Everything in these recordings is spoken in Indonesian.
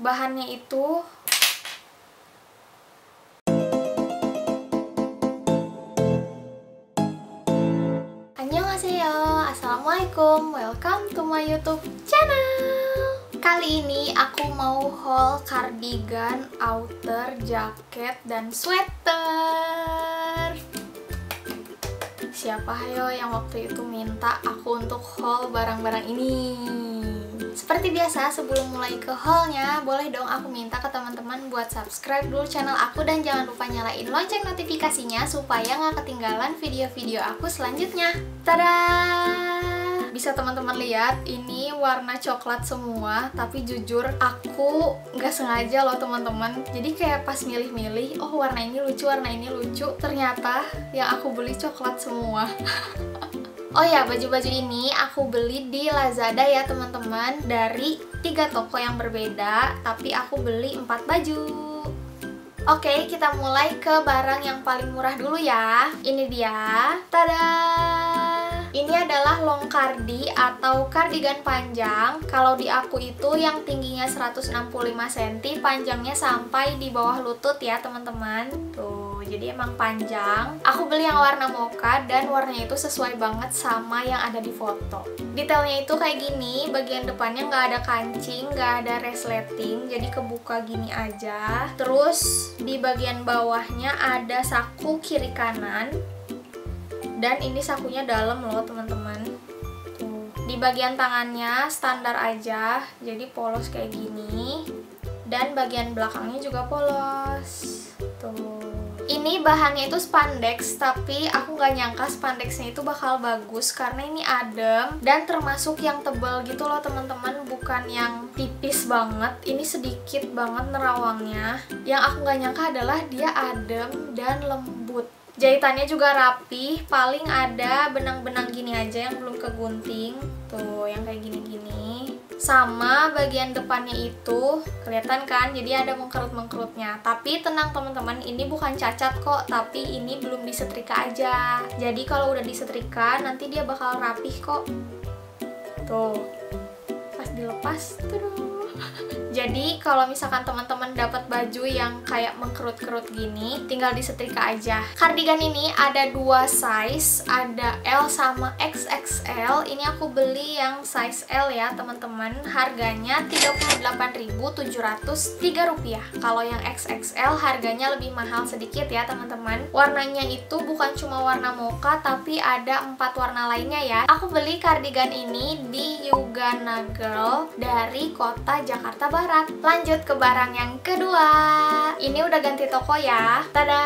Bahannya itu annyeonghaseyo, assalamualaikum, welcome to my YouTube channel. Kali ini aku mau haul cardigan, outer, jaket, dan sweater. Siapa hayo yang waktu itu minta aku untuk haul barang-barang ini? Seperti biasa, sebelum mulai ke haulnya, boleh dong aku minta ke teman-teman buat subscribe dulu channel aku dan jangan lupa nyalain lonceng notifikasinya supaya nggak ketinggalan video-video aku selanjutnya. Tada! Bisa teman-teman lihat, ini warna coklat semua, tapi jujur aku nggak sengaja loh teman-teman. Jadi kayak pas milih-milih, oh warna ini lucu, ternyata yang aku beli coklat semua. Oh ya, baju-baju ini aku beli di Lazada ya teman-teman, dari 3 toko yang berbeda, tapi aku beli 4 baju. Oke, kita mulai ke barang yang paling murah dulu ya. Ini dia, tada! Ini adalah long cardi atau kardigan panjang. Kalau di aku itu yang tingginya 165 cm, panjangnya sampai di bawah lutut ya teman-teman. Tuh, jadi emang panjang. Aku beli yang warna mocha dan warnanya itu sesuai banget sama yang ada di foto. Detailnya itu kayak gini, bagian depannya nggak ada kancing, nggak ada resleting, jadi kebuka gini aja. Terus di bagian bawahnya ada saku kiri kanan, dan ini sakunya dalam loh teman-teman. Tuh. Di bagian tangannya standar aja, jadi polos kayak gini, dan bagian belakangnya juga polos. Tuh. Ini bahannya itu spandex, tapi aku nggak nyangka spandexnya itu bakal bagus karena ini adem dan termasuk yang tebal gitu loh teman-teman, bukan yang tipis banget. Ini sedikit banget nerawangnya. Yang aku nggak nyangka adalah dia adem dan lembut. Jahitannya juga rapi, paling ada benang-benang gini aja yang belum kegunting. Tuh, yang kayak gini-gini. Sama bagian depannya itu kelihatan kan, jadi ada mengkerut-mengkerutnya. Tapi tenang teman-teman, ini bukan cacat kok, tapi ini belum disetrika aja. Jadi kalau udah disetrika nanti dia bakal rapih kok. Tuh, pas dilepas tuh. Jadi kalau misalkan teman-teman dapat baju yang kayak mengkerut-kerut gini, tinggal disetrika aja. Kardigan ini ada 2 size, ada L sama XXL. Ini aku beli yang size L ya teman-teman. Harganya Rp38.703. Kalau yang XXL harganya lebih mahal sedikit ya teman-teman. Warnanya itu bukan cuma warna mocha, tapi ada 4 warna lainnya ya. Aku beli kardigan ini di Yugana Girl dari kota Jakarta Barat. Lanjut ke barang yang kedua. Ini udah ganti toko ya. Tada!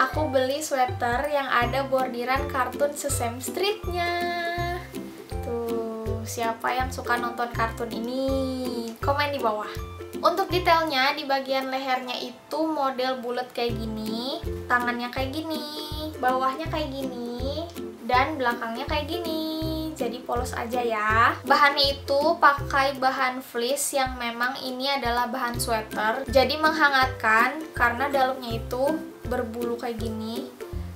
Aku beli sweater yang ada bordiran kartun Sesame Street-nya. Tuh, siapa yang suka nonton kartun ini? Komen di bawah. Untuk detailnya di bagian lehernya itu model bulat kayak gini, tangannya kayak gini, bawahnya kayak gini, dan belakangnya kayak gini. Jadi polos aja ya. Bahannya itu pakai bahan fleece yang memang ini adalah bahan sweater. Jadi menghangatkan karena dalamnya itu berbulu kayak gini.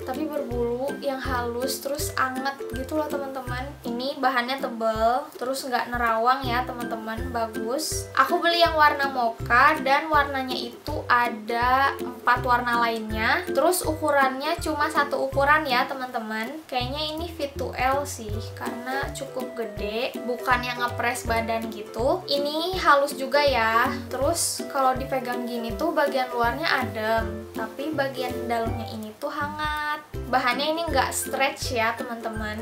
Tapi berbulu yang halus terus anget gitu loh teman-teman. Ini bahannya tebal, terus nggak nerawang ya teman-teman, bagus. Aku beli yang warna mocha dan warnanya itu ada 4 warna lainnya. Terus ukurannya cuma 1 ukuran ya teman-teman. Kayaknya ini V2L sih, karena cukup gede, bukan yang ngepres badan gitu. Ini halus juga ya. Terus kalau dipegang gini tuh bagian luarnya adem, tapi bagian dalamnya ini tuh hangat. Bahannya ini nggak stretch ya teman-teman.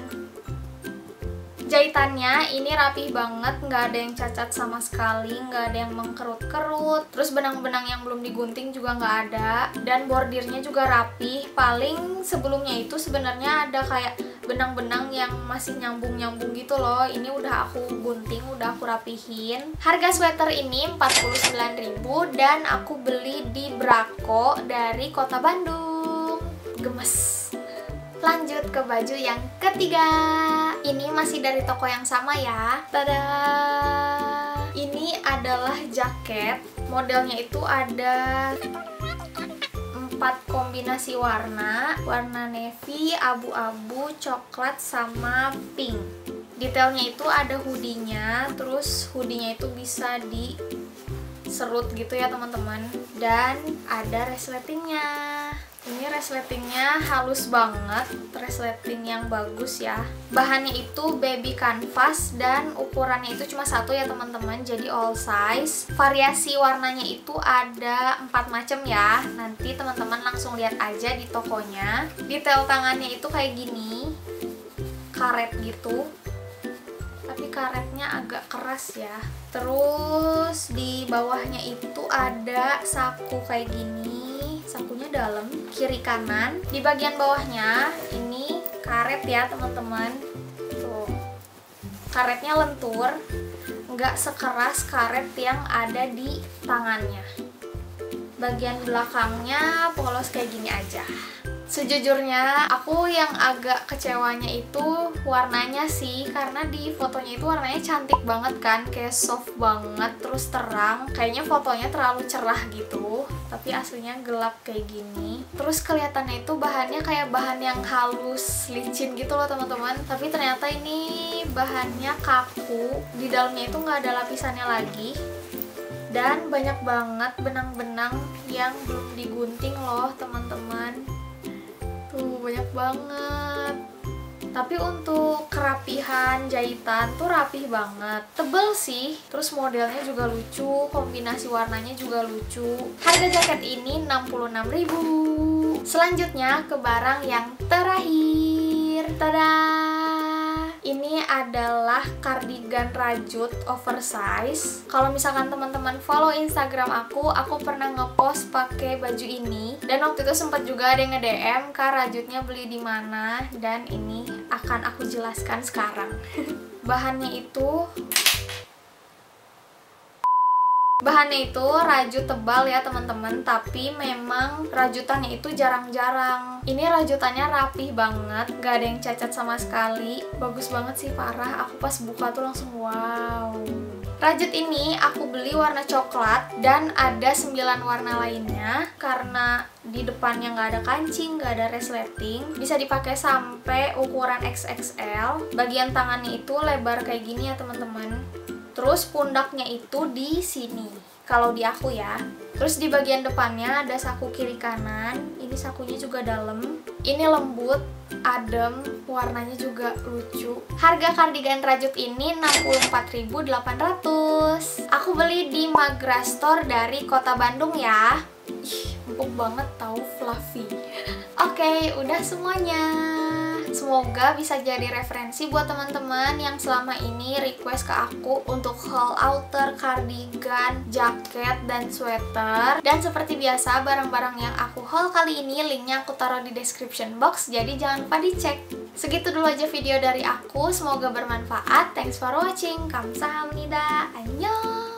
Jahitannya ini rapih banget, nggak ada yang cacat sama sekali, nggak ada yang mengkerut-kerut. Terus benang-benang yang belum digunting juga nggak ada, dan bordirnya juga rapih. Paling sebelumnya itu sebenarnya ada kayak benang-benang yang masih nyambung-nyambung gitu loh. Ini udah aku gunting, udah aku rapihin. Harga sweater ini Rp49.000 dan aku beli di Braco dari kota Bandung. Gemes. Lanjut ke baju yang ketiga. Ini masih dari toko yang sama ya. Tada! Ini adalah jaket. Modelnya itu ada 4 kombinasi warna. Warna navy, abu-abu, coklat, sama pink. Detailnya itu ada hoodie-nya. Terus hoodie-nya itu bisa di diserut gitu ya teman-teman. Dan ada resletingnya. Ini resletingnya halus banget, resleting yang bagus ya. Bahannya itu baby canvas dan ukurannya itu cuma satu ya teman-teman, jadi all size. Variasi warnanya itu ada 4 macam ya. Nanti teman-teman langsung lihat aja di tokonya. Detail tangannya itu kayak gini, karet gitu. Tapi karetnya agak keras ya. Terus di bawahnya itu ada saku kayak gini. Sakunya dalam, kiri kanan. Di bagian bawahnya ini karet ya teman-teman. Tuh, karetnya lentur, nggak sekeras karet yang ada di tangannya. Bagian belakangnya polos kayak gini aja. Sejujurnya aku yang agak kecewanya itu warnanya sih, karena di fotonya itu warnanya cantik banget kan, kayak soft banget, terus terang. Kayaknya fotonya terlalu cerah gitu, tapi aslinya gelap kayak gini. Terus kelihatannya itu bahannya kayak bahan yang halus, licin gitu loh teman-teman, tapi ternyata ini bahannya kaku. Di dalamnya itu nggak ada lapisannya lagi. Dan banyak banget benang-benang yang belum digunting loh teman-teman. Banyak banget. Tapi untuk kerapihan jahitan tuh rapih banget, tebel sih. Terus modelnya juga lucu, kombinasi warnanya juga lucu. Harga jaket ini 66.000. Selanjutnya ke barang yang terakhir. Tada! Ini adalah kardigan rajut oversize. Kalau misalkan teman-teman follow Instagram aku pernah ngepost pakai baju ini. Dan waktu itu sempat juga ada yang nge-DM, "Kak, rajutnya beli di mana?" Dan ini akan aku jelaskan sekarang. Bahannya itu rajut tebal ya teman-teman, tapi memang rajutannya itu jarang-jarang. Ini rajutannya rapih banget, gak ada yang cacat sama sekali. Bagus banget sih, parah. Aku pas buka tuh langsung wow. Rajut ini aku beli warna coklat dan ada 9 warna lainnya. Karena di depannya nggak ada kancing, nggak ada resleting, bisa dipakai sampai ukuran XXL. Bagian tangannya itu lebar kayak gini ya teman-teman. Terus pundaknya itu di sini, kalau di aku ya. Terus di bagian depannya ada saku kiri kanan, ini sakunya juga dalam. Ini lembut, adem, warnanya juga lucu. Harga kardigan rajut ini 64.800. Aku beli di Magra Store dari kota Bandung ya. Ih, empuk banget tau, fluffy. Oke, udah semuanya. Semoga bisa jadi referensi buat teman-teman yang selama ini request ke aku untuk haul outer, kardigan, jaket, dan sweater. Dan seperti biasa, barang-barang yang aku haul kali ini linknya aku taruh di description box, jadi jangan lupa dicek. Segitu dulu aja video dari aku, semoga bermanfaat. Thanks for watching, kamsahamnida, annyeong.